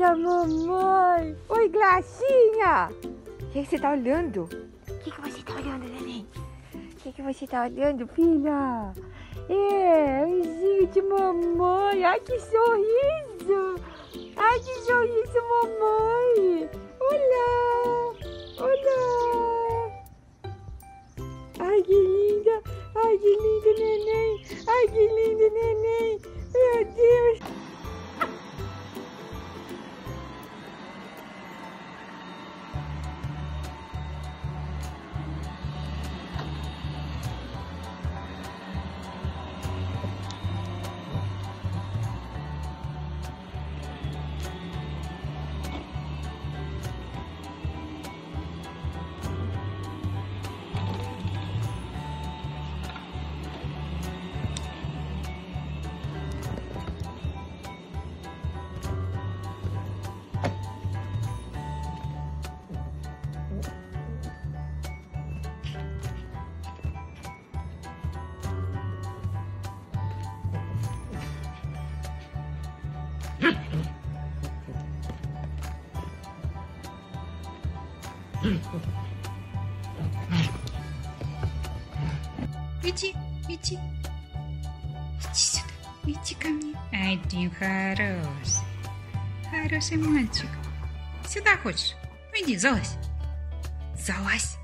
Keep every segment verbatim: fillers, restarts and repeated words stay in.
Olha, mamãe! Oi, Glacinha! O que, é que você tá olhando? O que, que você tá olhando, neném? O que, que você tá olhando, filha? É, vizinho de mamãe! Ai, que sorriso! Ai, que sorriso, mamãe! Olá! Olá! Ai, que linda! Ai, que lindo, neném! Ai, que lindo, neném! Meu Deus! Иди, иди, иди сюда, иди ко мне. Ай, ты хороший, хороший мальчик. Сюда хочешь? Иди, залазь, залазь.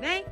They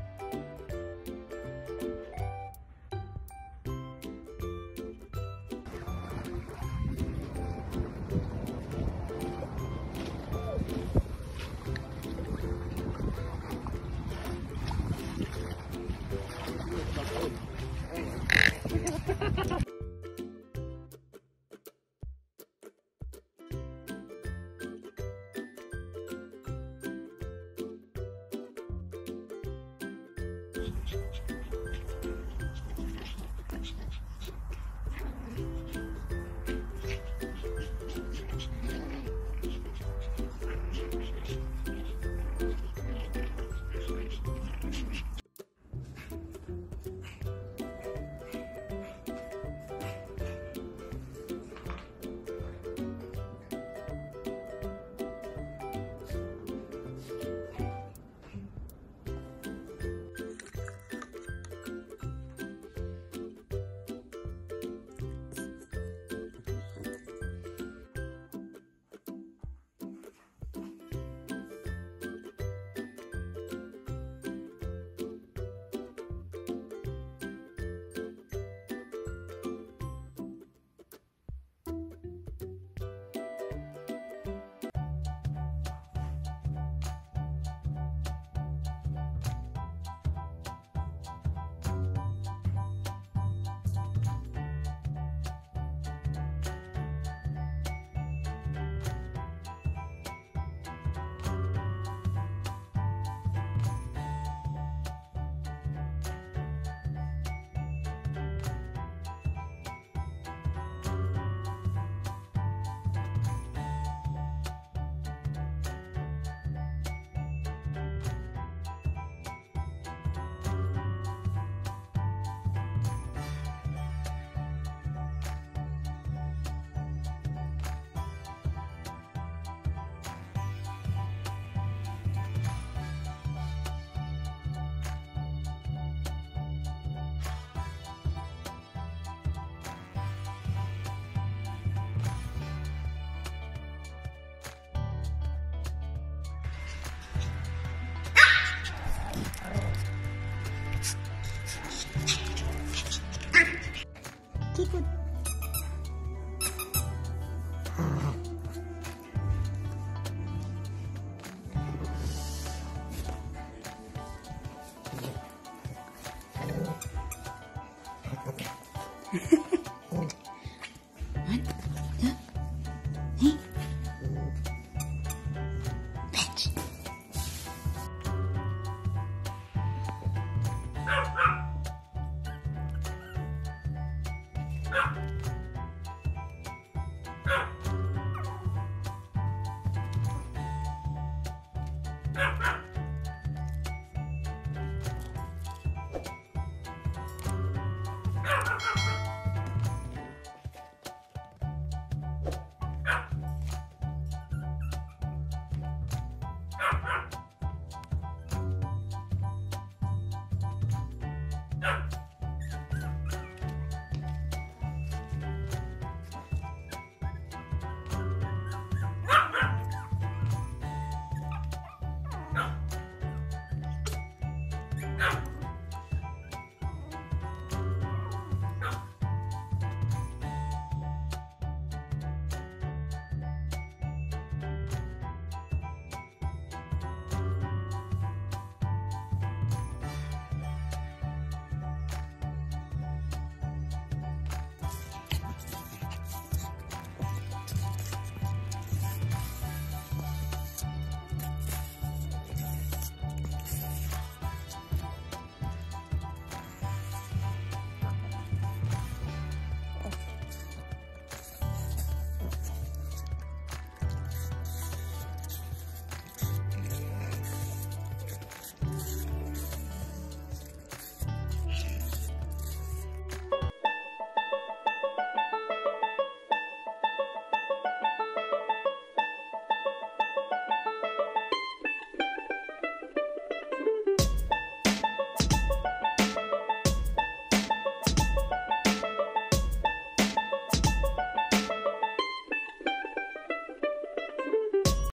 ah!